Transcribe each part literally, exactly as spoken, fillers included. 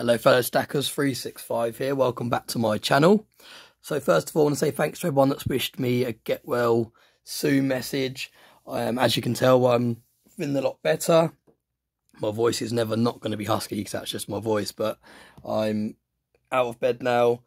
Hello fellow stackers, three six five here, welcome back to my channel. So first of all I want to say thanks to everyone that's wished me a get well soon message. Um, as you can tell I'm feeling a lot better. My voice is never not going to be husky because that's just my voice, but I'm out of bed now.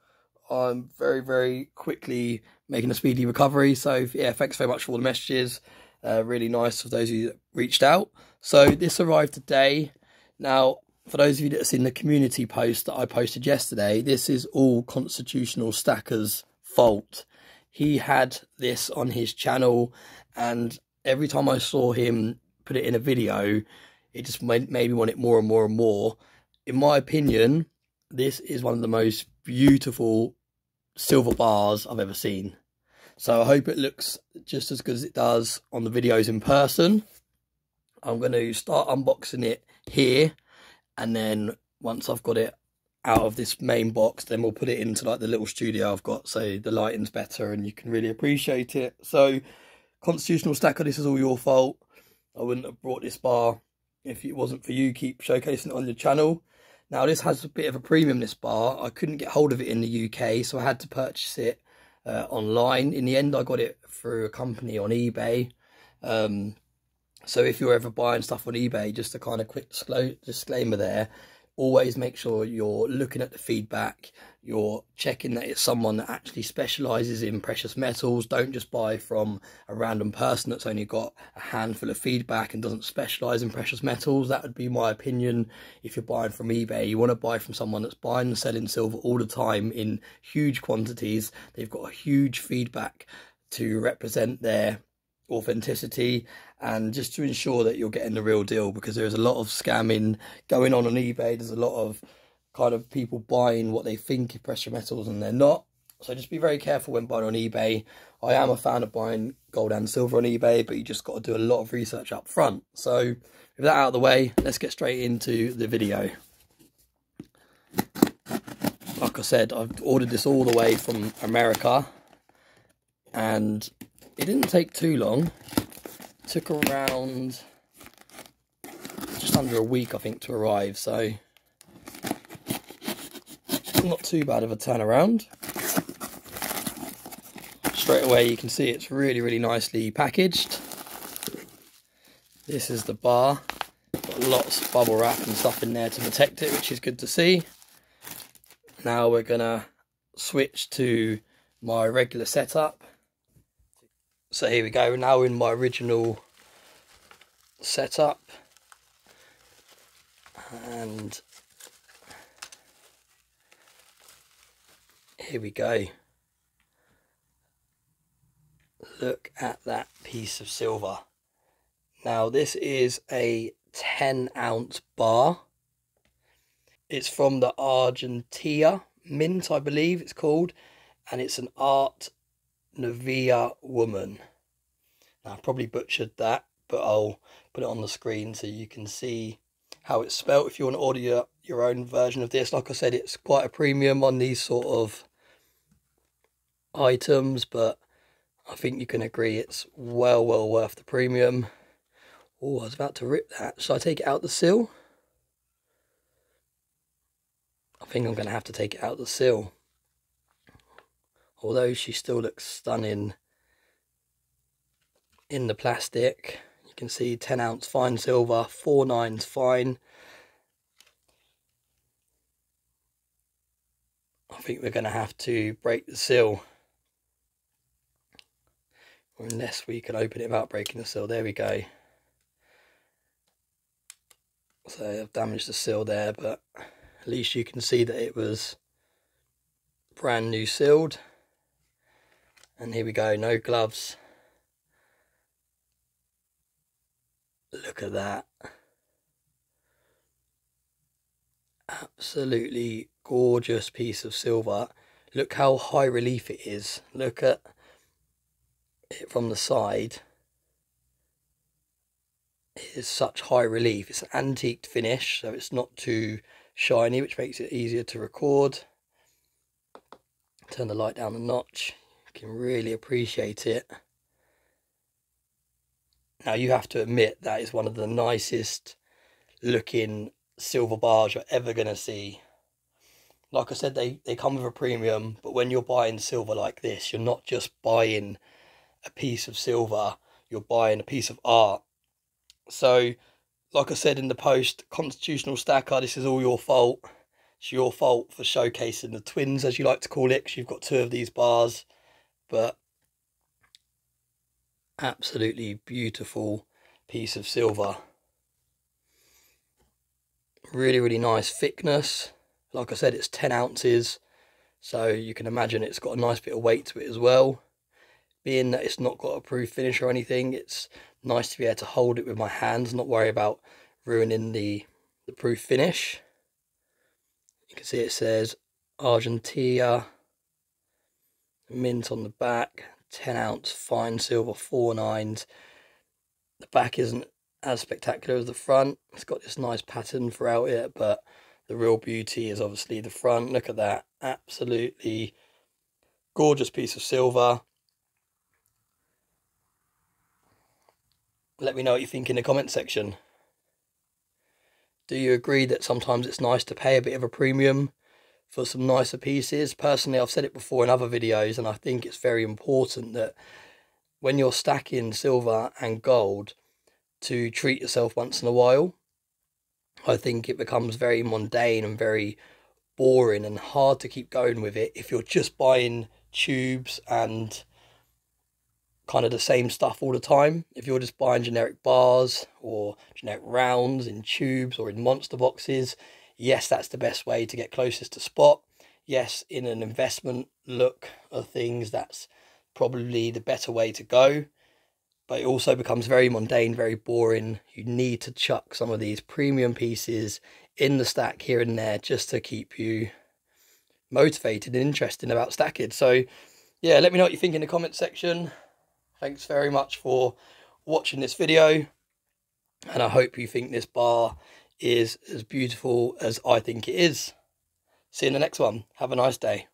I'm very very quickly making a speedy recovery, so yeah, thanks very much for all the messages. Uh, really nice for those of you that reached out. So this arrived today. Now for those of you that have seen the community post that I posted yesterday, this is all Constitutional Stacker's fault. He had this on his channel, and every time I saw him put it in a video, it just made me want it more and more and more. In my opinion, this is one of the most beautiful silver bars I've ever seen. So I hope it looks just as good as it does on the videos in person. I'm going to start unboxing it here. And then once I've got it out of this main box, then we'll put it into like the little studio I've got, so the lighting's better and you can really appreciate it. So Constitutional Stacker, this is all your fault. I wouldn't have brought this bar if it wasn't for you keep showcasing it on your channel. Now this has a bit of a premium, this bar. I couldn't get hold of it in the U K, so I had to purchase it uh, online. In the end I got it through a company on eBay. Um, So if you're ever buying stuff on eBay, just a kind of quick disclaimer there, always make sure you're looking at the feedback, you're checking that it's someone that actually specialises in precious metals. Don't just buy from a random person that's only got a handful of feedback and doesn't specialise in precious metals. That would be my opinion if you're buying from eBay. You want to buy from someone that's buying and selling silver all the time in huge quantities. They've got a huge feedback to represent their authenticity, and just to ensure that you're getting the real deal, because there's a lot of scamming going on on eBay. There's a lot of kind of people buying what they think is precious metals and they're not, so just be very careful when buying on eBay. I am a fan of buying gold and silver on eBay, but you just got to do a lot of research up front. So with that out of the way, let's get straight into the video. Like I said, I've ordered this all the way from America, and it didn't take too long. It took around just under a week, I think, to arrive. So not too bad of a turnaround. Straight away, you can see it's really, really nicely packaged. This is the bar. Got lots of bubble wrap and stuff in there to protect it, which is good to see. Now we're gonna switch to my regular setup. So here we go, we're now in my original setup, and here we go. Look at that piece of silver. Now this is a ten ounce bar. It's from the Argentia mint, I believe it's called, and it's an art Navia woman. Now, I probably butchered that, but I'll put it on the screen so you can see how it's spelt if you want to order your, your own version of this. Like I said, it's quite a premium on these sort of items, but I think you can agree it's well well worth the premium. Oh, I was about to rip that. Should I take it out the seal? I think I'm going to have to take it out the seal. Although she still looks stunning in the plastic. You can see ten ounce fine silver, four nines fine. I think we're going to have to break the seal. Unless we can open it without breaking the seal. There we go. So I've damaged the seal there, but at least you can see that it was brand new sealed. And here we go, no gloves. Look at that. Absolutely gorgeous piece of silver. Look how high relief it is. Look at it from the side. It is such high relief. It's an antiqued finish, so it's not too shiny, which makes it easier to record. Turn the light down a notch. Can really appreciate it. Now you have to admit that is one of the nicest looking silver bars you're ever going to see like I said, they, they come with a premium, but when you're buying silver like this, you're not just buying a piece of silver, you're buying a piece of art. So, like I said in the post, Constitutional Stacker, this is all your fault. It's your fault for showcasing the twins, as you like to call it, because you've got two of these bars. But absolutely beautiful piece of silver. Really, really nice thickness. Like I said, it's ten ounces, so you can imagine it's got a nice bit of weight to it as well. Being that it's not got a proof finish or anything, it's nice to be able to hold it with my hands, not worry about ruining the, the proof finish. You can see it says Argentia, mint on the back, ten ounce fine silver, four nines. The back isn't as spectacular as the front. It's got this nice pattern throughout it, but the real beauty is obviously the front. Look at that, absolutely gorgeous piece of silver. Let me know what you think in the comment section. Do you agree that sometimes it's nice to pay a bit of a premium for some nicer pieces? Personally, I've said it before in other videos, and I think it's very important that when you're stacking silver and gold to treat yourself once in a while. I think it becomes very mundane and very boring and hard to keep going with it if you're just buying tubes and kind of the same stuff all the time. If you're just buying generic bars or generic rounds in tubes or in monster boxes, yes, that's the best way to get closest to spot. Yes, in an investment look of things, that's probably the better way to go. But it also becomes very mundane, very boring. You need to chuck some of these premium pieces in the stack here and there just to keep you motivated and interested about stacking. So yeah, let me know what you think in the comment section. Thanks very much for watching this video, and I hope you think this bar is as beautiful as I think it is. See you in the next one. Have a nice day.